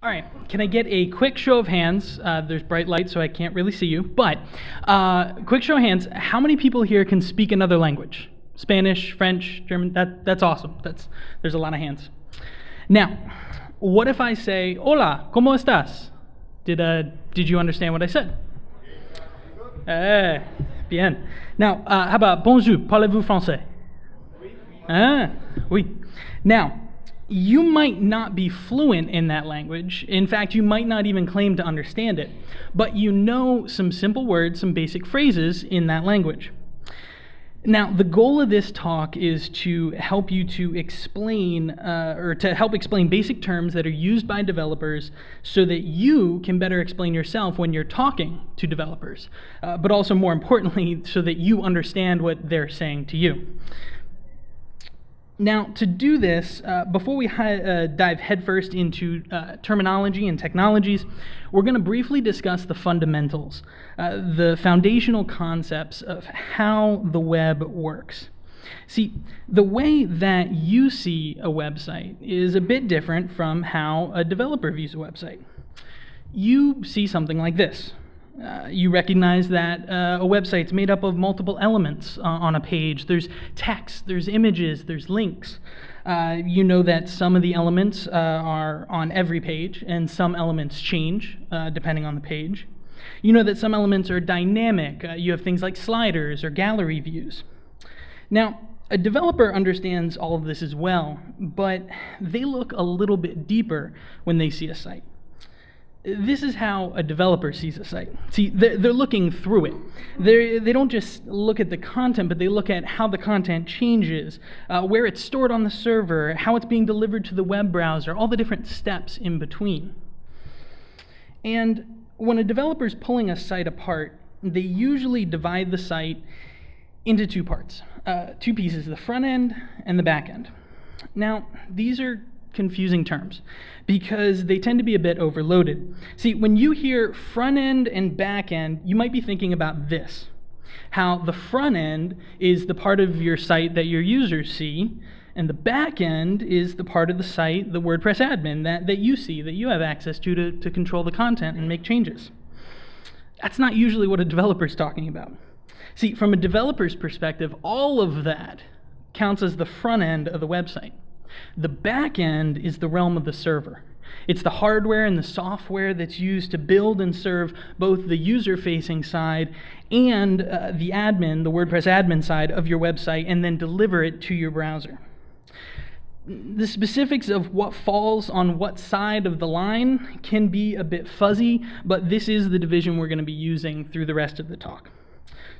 All right, can I get a quick show of hands? There's bright light, so I can't really see you, but quick show of hands, how many people here can speak another language? Spanish, French, German? That's awesome. There's a lot of hands. Now, what if I say, hola, ¿cómo estás? Did you understand what I said? Bien. Now, how about bonjour, parlez-vous français? Oui. Now, you might not be fluent in that language. In fact, you might not even claim to understand it, but you know some simple words, some basic phrases in that language. Now, the goal of this talk is to help you to explain, or to help explain basic terms that are used by developers so that you can better explain yourself when you're talking to developers, but also more importantly, so that you understand what they're saying to you. Now, to do this, before we dive headfirst into terminology and technologies, we're going to briefly discuss the fundamentals, the foundational concepts of how the web works. See, the way that you see a website is a bit different from how a developer views a website. You see something like this. You recognize that a website's made up of multiple elements on a page. There's text, there's images, there's links. You know that some of the elements are on every page, and some elements change depending on the page. You know that some elements are dynamic. You have things like sliders or gallery views. Now, a developer understands all of this as well, but they look a little bit deeper when they see a site. This is how a developer sees a site. See, they're looking through it. They don't just look at the content, but they look at how the content changes, where it's stored on the server, how it's being delivered to the web browser, all the different steps in between. And when a developer's pulling a site apart, they usually divide the site into two parts, two pieces, the front end and the back end. Now, these are confusing terms because they tend to be a bit overloaded. See, when you hear front end and back end, you might be thinking about this, how the front end is the part of your site that your users see, and the back end is the part of the site, the WordPress admin, that you see, that you have access to control the content and make changes. That's not usually what a developer's talking about. See, from a developer's perspective, all of that counts as the front end of the website. The back end is the realm of the server. It's the hardware and the software that's used to build and serve both the user-facing side and the admin, the WordPress admin side of your website, and then deliver it to your browser. The specifics of what falls on what side of the line can be a bit fuzzy, but this is the division we're going to be using through the rest of the talk.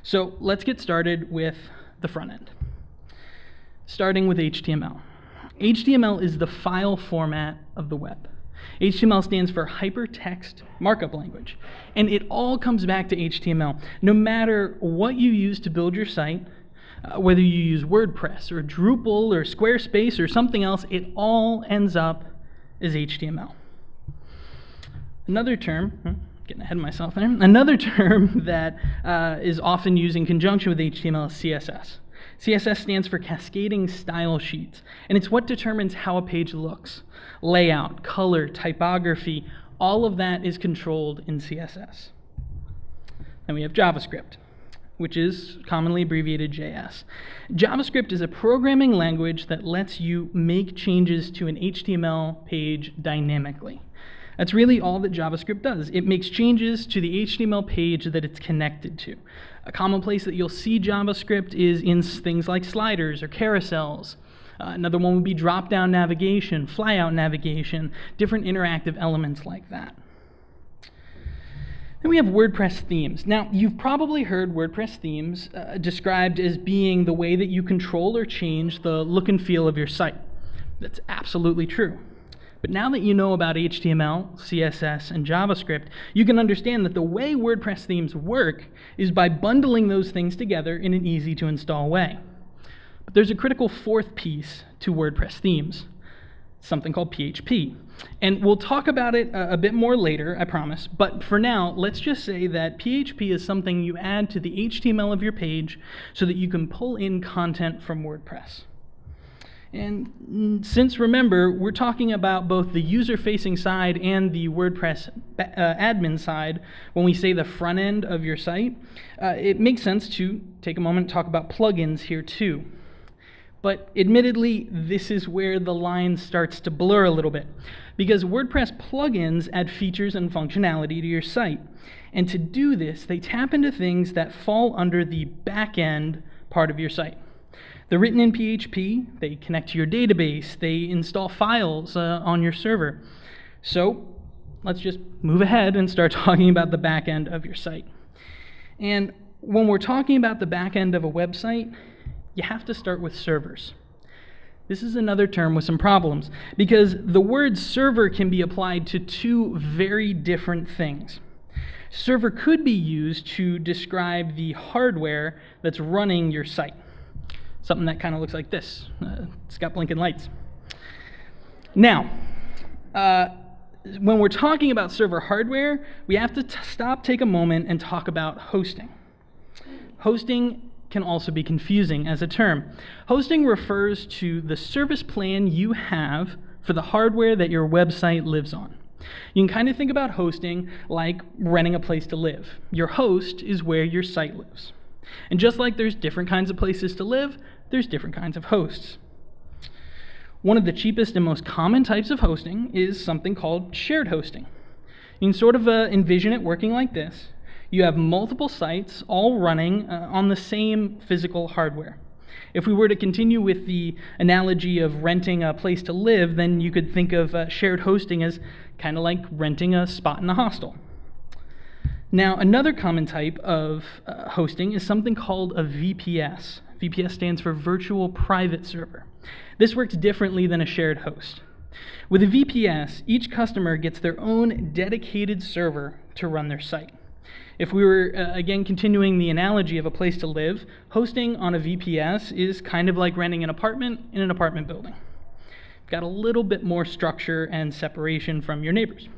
So let's get started with the front end, starting with HTML. HTML is the file format of the web. HTML stands for Hypertext Markup Language. And it all comes back to HTML. No matter what you use to build your site, whether you use WordPress or Drupal or Squarespace or something else, it all ends up as HTML. Another term, getting ahead of myself there, another term that is often used in conjunction with HTML is CSS. CSS stands for Cascading Style Sheets, and it's what determines how a page looks. Layout, color, typography, all of that is controlled in CSS. Then we have JavaScript, which is commonly abbreviated JS. JavaScript is a programming language that lets you make changes to an HTML page dynamically. That's really all that JavaScript does. It makes changes to the HTML page that it's connected to. A common place that you'll see JavaScript is in things like sliders or carousels. Another one would be drop-down navigation, fly-out navigation, different interactive elements like that. Then we have WordPress themes. Now, you've probably heard WordPress themes described as being the way that you control or change the look and feel of your site. That's absolutely true. But now that you know about HTML, CSS, and JavaScript, you can understand that the way WordPress themes work is by bundling those things together in an easy-to-install way. But there's a critical fourth piece to WordPress themes, something called PHP. And we'll talk about it a bit more later, I promise. But for now, let's just say that PHP is something you add to the HTML of your page so that you can pull in content from WordPress. And since, remember, we're talking about both the user-facing side and the WordPress admin side when we say the front end of your site, it makes sense to take a moment to talk about plugins here too. But admittedly, this is where the line starts to blur a little bit, because WordPress plugins add features and functionality to your site. And to do this, they tap into things that fall under the back-end part of your site. They're written in PHP, they connect to your database, they install files on your server. So let's just move ahead and start talking about the back end of your site. And when we're talking about the back end of a website, you have to start with servers. This is another term with some problems, because the word server can be applied to two very different things. Server could be used to describe the hardware that's running your site. Something that kind of looks like this. It's got blinking lights. Now, when we're talking about server hardware, we have to stop, take a moment, and talk about hosting. Hosting can also be confusing as a term. Hosting refers to the service plan you have for the hardware that your website lives on. You can kind of think about hosting like renting a place to live. Your host is where your site lives. And just like there's different kinds of places to live, there's different kinds of hosts. One of the cheapest and most common types of hosting is something called shared hosting. You can sort of envision it working like this. You have multiple sites all running on the same physical hardware. If we were to continue with the analogy of renting a place to live, then you could think of shared hosting as kind of like renting a spot in a hostel. Now, another common type of hosting is something called a VPS. VPS stands for Virtual Private Server. This works differently than a shared host. With a VPS, each customer gets their own dedicated server to run their site. If we were, again, continuing the analogy of a place to live, hosting on a VPS is kind of like renting an apartment in an apartment building. You've got a little bit more structure and separation from your neighbors.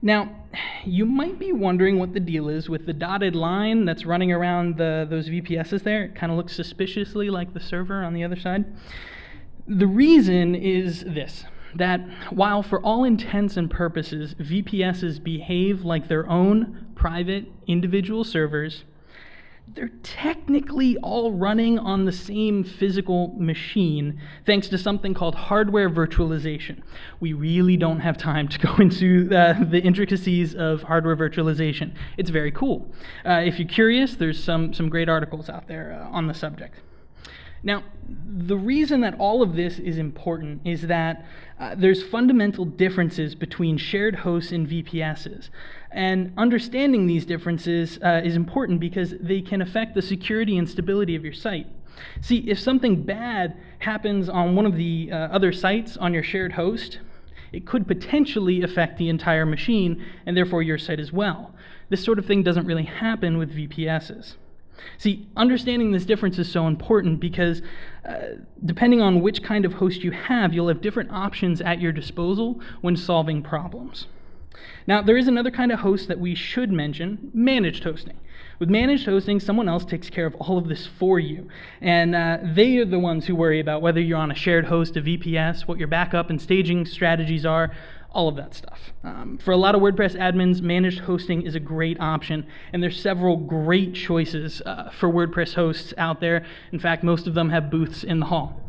Now, you might be wondering what the deal is with the dotted line that's running around those VPSs there. It kind of looks suspiciously like the server on the other side. The reason is this, that while for all intents and purposes, VPSs behave like their own private individual servers, they're technically all running on the same physical machine thanks to something called hardware virtualization. We really don't have time to go into the intricacies of hardware virtualization. It's very cool. If you're curious, there's some great articles out there on the subject. Now, the reason that all of this is important is that there's fundamental differences between shared hosts and VPSs. And understanding these differences is important because they can affect the security and stability of your site. See, if something bad happens on one of the other sites on your shared host, it could potentially affect the entire machine and therefore your site as well. This sort of thing doesn't really happen with VPSs. See, understanding this difference is so important because depending on which kind of host you have, you'll have different options at your disposal when solving problems. Now, there is another kind of host that we should mention, managed hosting. With managed hosting, someone else takes care of all of this for you. And they are the ones who worry about whether you're on a shared host, a VPS, what your backup and staging strategies are, all of that stuff. For a lot of WordPress admins, managed hosting is a great option, and there's several great choices for WordPress hosts out there. In fact, most of them have booths in the hall.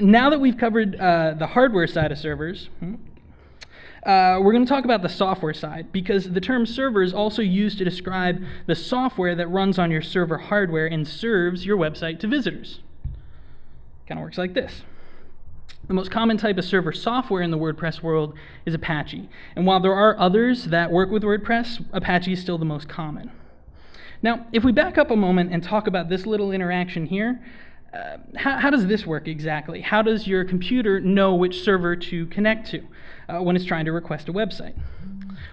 Now that we've covered the hardware side of servers, we're going to talk about the software side, because the term server is also used to describe the software that runs on your server hardware and serves your website to visitors. Kind of works like this. The most common type of server software in the WordPress world is Apache. And while there are others that work with WordPress, Apache is still the most common. Now, if we back up a moment and talk about this little interaction here, how does this work exactly? How does your computer know which server to connect to when it's trying to request a website?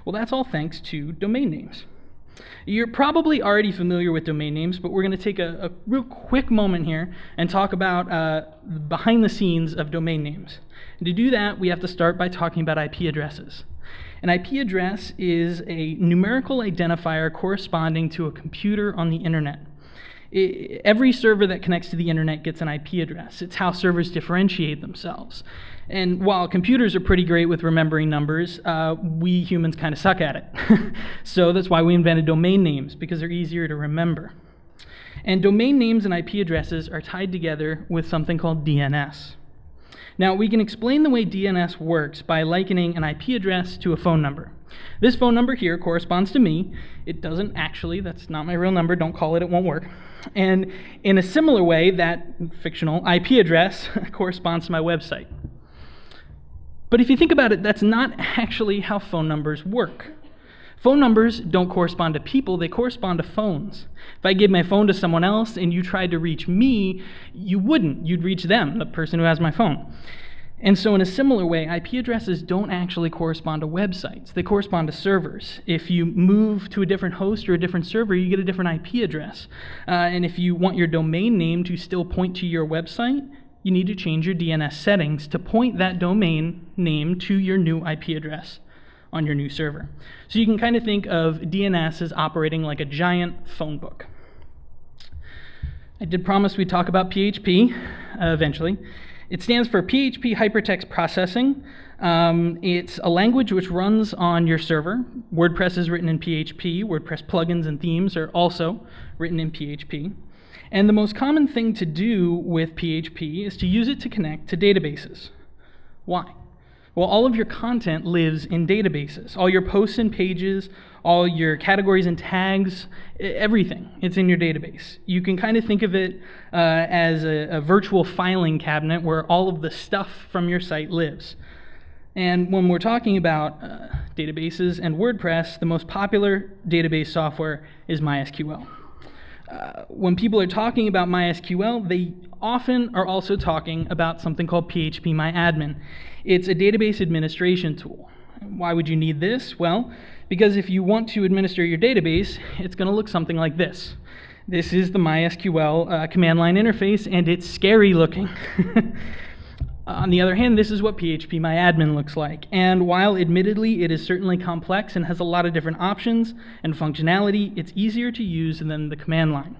Well, that's all thanks to domain names. You're probably already familiar with domain names, but we're going to take a real quick moment here and talk about behind the scenes of domain names. And to do that, we have to start by talking about IP addresses. An IP address is a numerical identifier corresponding to a computer on the internet. Every server that connects to the internet gets an IP address. It's how servers differentiate themselves. And while computers are pretty great with remembering numbers, we humans kind of suck at it. So that's why we invented domain names, because they're easier to remember. And domain names and IP addresses are tied together with something called DNS. Now, we can explain the way DNS works by likening an IP address to a phone number. This phone number here corresponds to me. It doesn't actually. That's not my real number. Don't call it. It won't work. And in a similar way, that fictional IP address corresponds to my website. But if you think about it, that's not actually how phone numbers work. Phone numbers don't correspond to people, they correspond to phones. If I gave my phone to someone else and you tried to reach me, you wouldn't. You'd reach them, the person who has my phone. And so in a similar way, IP addresses don't actually correspond to websites. They correspond to servers. If you move to a different host or a different server, you get a different IP address. And if you want your domain name to still point to your website, you need to change your DNS settings to point that domain name to your new IP address on your new server. So you can kind of think of DNS as operating like a giant phone book. I did promise we'd talk about PHP eventually. It stands for PHP Hypertext Processing. It's a language which runs on your server. WordPress is written in PHP. WordPress plugins and themes are also written in PHP. And the most common thing to do with PHP is to use it to connect to databases. Why? Well, all of your content lives in databases. All your posts and pages, all your categories and tags, everything, it's in your database. You can kind of think of it as a virtual filing cabinet where all of the stuff from your site lives. And when we're talking about databases and WordPress, the most popular database software is MySQL. When people are talking about MySQL, they often are also talking about something called phpMyAdmin. It's a database administration tool. Why would you need this? Well, because if you want to administer your database, it's going to look something like this. This is the MySQL command line interface, and it's scary looking. On the other hand, this is what phpMyAdmin looks like. And while admittedly it is certainly complex and has a lot of different options and functionality, it's easier to use than the command line.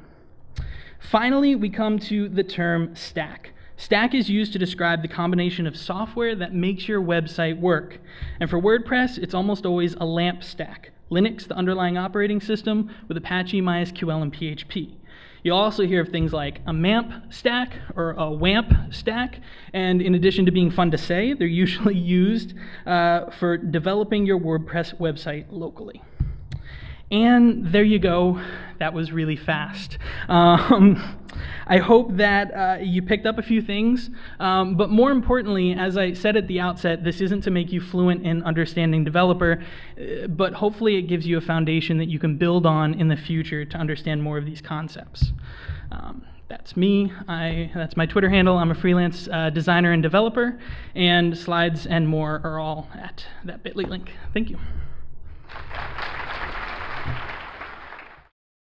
Finally, we come to the term stack. Stack is used to describe the combination of software that makes your website work. And for WordPress, it's almost always a LAMP stack. Linux, the underlying operating system, with Apache, MySQL, and PHP. You'll also hear of things like a MAMP stack or a WAMP stack, and in addition to being fun to say, they're usually used for developing your WordPress website locally. And there you go. That was really fast. I hope that you picked up a few things, but more importantly, as I said at the outset, this isn't to make you fluent in understanding developer, but hopefully it gives you a foundation that you can build on in the future to understand more of these concepts. That's me. That's my Twitter handle. I'm a freelance designer and developer, and slides and more are all at that bit.ly link. Thank you.